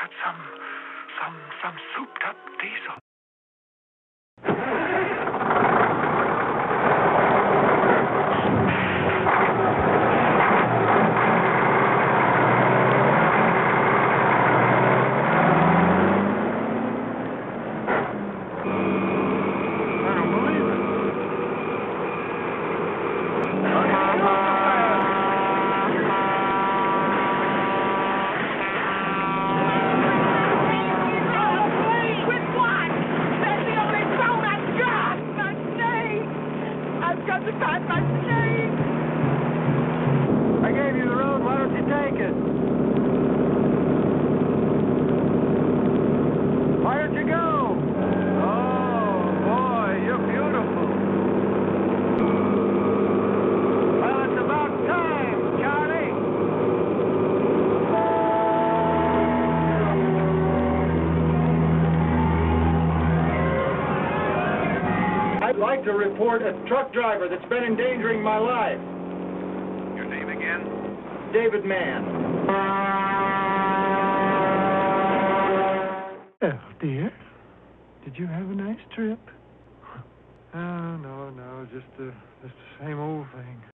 got some souped up diesel. To report a truck driver that's been endangering my life. Your name again? David Mann. Oh, dear. Did you have a nice trip? Oh, no, just the same old thing.